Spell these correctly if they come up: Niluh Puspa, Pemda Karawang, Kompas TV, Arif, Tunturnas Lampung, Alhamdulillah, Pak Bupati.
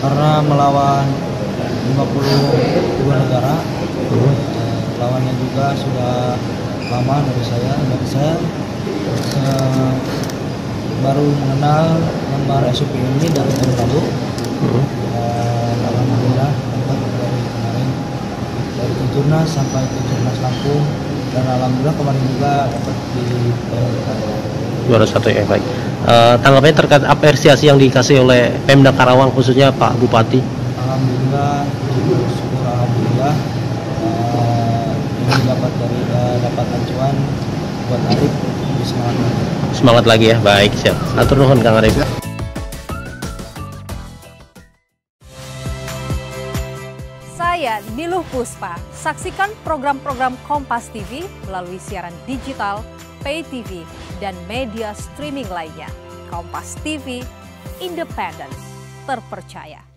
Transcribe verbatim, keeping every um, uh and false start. karena melawan lima puluh dua negara. Eh, lawannya juga sudah lama dari saya, dan saya eh, baru mengenal lembar S U P ini dari tahun lalu. Eh, alhamdulillah dapat dari kemarin dari Tunturnas sampai Tunturnas Lampung, dan alhamdulillah kemarin juga dapat di juara satu ya. Baik. Uh, tanggapannya terkait apresiasi yang dikasih oleh Pemda Karawang, khususnya Pak Bupati. Alhamdulillah, syukur alhamdulillah. Uh, ini dapat dari uh, dapat acuan buat Arif untuk semangat lagi. Semangat lagi ya, baik siap. Atur nuhun Kang Arif. Saya Niluh Puspa. Saksikan program-program Kompas T V melalui siaran digital, pay T V, dan media streaming lainnya. Kompas T V, independen, terpercaya.